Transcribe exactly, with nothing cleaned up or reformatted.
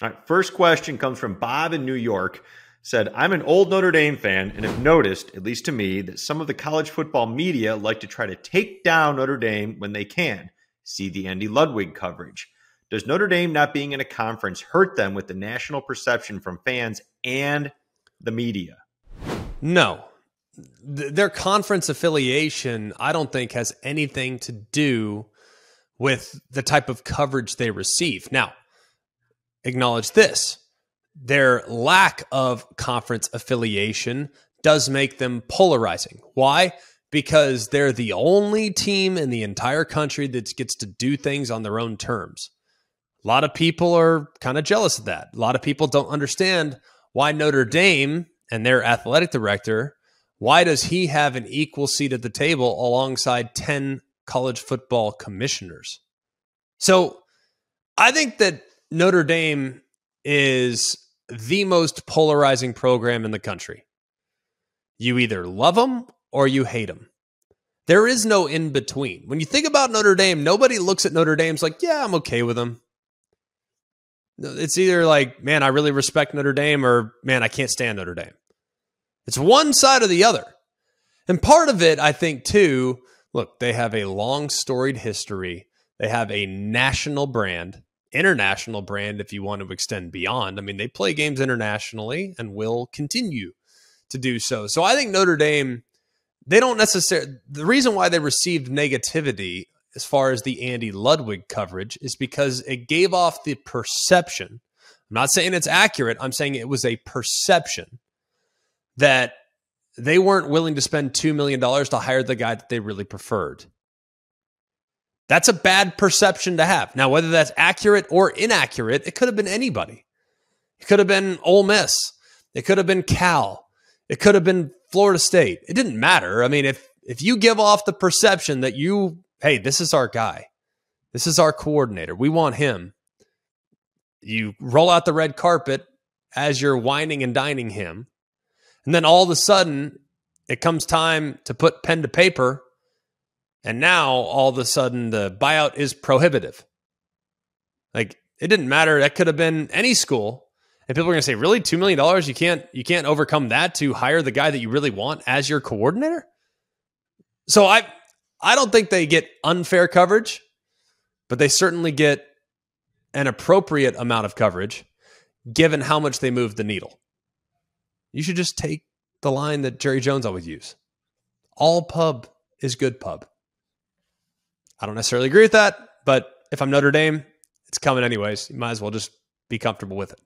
All right, first question comes from Bob in New York. Said, I'm an old Notre Dame fan and have noticed, at least to me, that some of the college football media like to try to take down Notre Dame when they can. See the Andy Ludwig coverage. Does Notre Dame not being in a conference hurt them with the national perception from fans and the media? No. Their conference affiliation, I don't think, has anything to do with the type of coverage they receive. Now, acknowledge this. Their lack of conference affiliation does make them polarizing. Why? Because they're the only team in the entire country that gets to do things on their own terms. A lot of people are kind of jealous of that. A lot of people don't understand why Notre Dame and their athletic director, why does he have an equal seat at the table alongside ten college football commissioners? So I think that Notre Dame is the most polarizing program in the country. You either love them or you hate them. There is no in between. When you think about Notre Dame, nobody looks at Notre Dame's like, yeah, I'm okay with them. It's either like, man, I really respect Notre Dame, or man, I can't stand Notre Dame. It's one side or the other. And part of it, I think, too, look, they have a long storied history. They have a national brand, international brand, if you want to extend beyond. I mean, they play games internationally and will continue to do so. So I think Notre Dame, they don't necessarily, the reason why they received negativity as far as the Andy Ludwig coverage is because it gave off the perception. I'm not saying it's accurate. I'm saying it was a perception that they weren't willing to spend two million dollars to hire the guy that they really preferred. That's a bad perception to have. Now, whether that's accurate or inaccurate, it could have been anybody. It could have been Ole Miss. It could have been Cal. It could have been Florida State. It didn't matter. I mean, if if you give off the perception that you, hey, this is our guy. This is our coordinator. We want him. You roll out the red carpet as you're wining and dining him. And then all of a sudden, it comes time to put pen to paper. And now all of a sudden, the buyout is prohibitive. Like, it didn't matter. That could have been any school. And people are going to say, really, two million dollars? You can't, you can't overcome that to hire the guy that you really want as your coordinator? So I... I don't think they get unfair coverage, but they certainly get an appropriate amount of coverage given how much they move the needle. You should just take the line that Jerry Jones always used. All pub is good pub. I don't necessarily agree with that, but if I'm Notre Dame, it's coming anyways. You might as well just be comfortable with it.